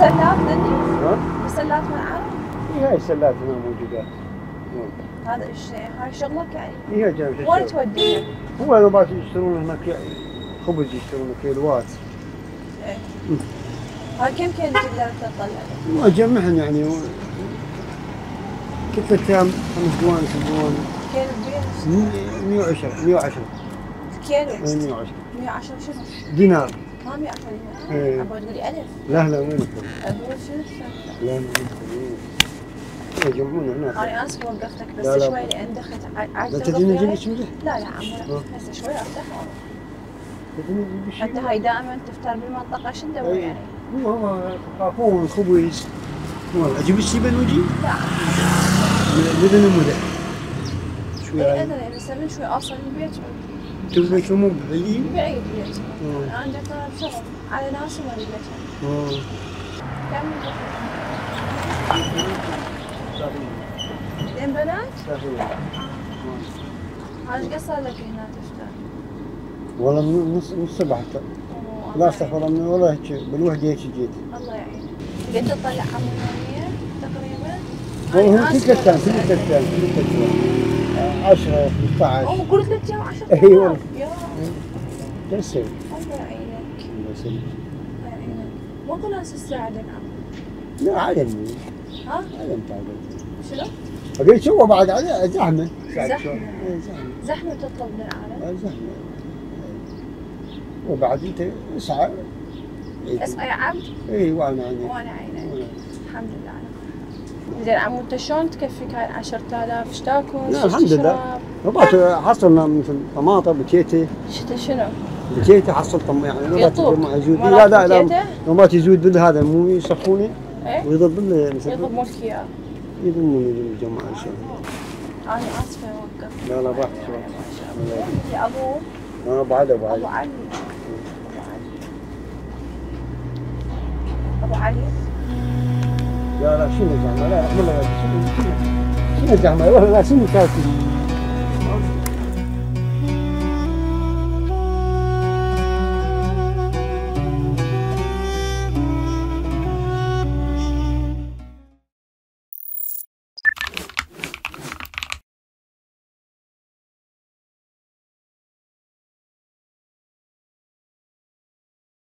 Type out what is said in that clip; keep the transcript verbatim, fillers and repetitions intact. سلات مني؟ شلون؟ سلات من العالم؟ اي هاي السلات هنا موجودات. هذا الشيء هاي شغلك يعني؟ اي هاي شغلك. وين توديها؟ هو هذول يشترون هناك خبز يشترون كيلوات. ايه. هاي كم كيلو تقدر تطلع؟ اجمعهم يعني كتلة كم؟ خمس جوان ست جوان. كيلو بدينار؟ مية وعشرة مية وعشرة. كيلو؟ اي مية وعشرة. مية وعشرة شنو؟ دينار. ما مية وعشرة دينار؟ ابغى تقولي ألف. لا لا وين الفرق؟ ابغى شنو الفرق؟ لا يجمعون هناك. انا اسف وقفتك بس لا لا. شوي لان دخلت عاد. لا تدرين اجيب لك ملح؟ لا لا عمو هسه شوي افتح حتى هاي دائما تفتر بالمنطقه شو تدور يعني؟ هو هم يخافون خبز. اجيب لك جبن واجيب؟ لا بدون الملح. شوي اي ادري بس من شوي اوصل البيت. تبيك مو بعيد؟ بعيد بيت. انا عندي شغل على ناس وما بيتهم. كمل. اثنين بنات؟ ثلاثة. هاي قصر لك هنا تفتح؟ والله من نص نص الصبح حتى. لا استغفر الله من والله هيك بالوحدة هيك جيت. الله يعينك. قد تطلع عمو يوميا تقريبا؟ والله هو كل كتان كل كتان كل كتان. عشرة خمسة عشر. أوه قلت لك يوم عشرة أيوه. يا شو تسوي؟ الله يعينك. الله يسلمك. الله يعينك. ماكو ناس تساعدك عمو؟ لا عادي ها؟ عادي تعبت. شنو؟ اقول شو بعد عليه زحمه زحمه زحمه تطلب من العالم زحمه وبعد انت اسعى اسعى يا عبد اي وانا عينك وانا عينك الحمد لله على زين عمو انت شلون تكفيك هاي عشرة آلاف ايش تاكل؟ لا الحمد لله ربعت حصلنا مثل طماطم بكيته شنو؟ بكيته حصلت يعني ربعت موجود لا لا لا ربعت يزود بالهذا مو يصفوني ويضرب بالله مثل يضرب ملك اياه يظنون يجون الجماعة إن شاء الله. أنا آسفة وقفت. لا لا براحتك براحتك. يا أبو. أنا أبو علي أبو علي. أبو علي. أبو علي. لا لا شنو زحمة لا لا شنو زحمة والله لا شنو كاتب.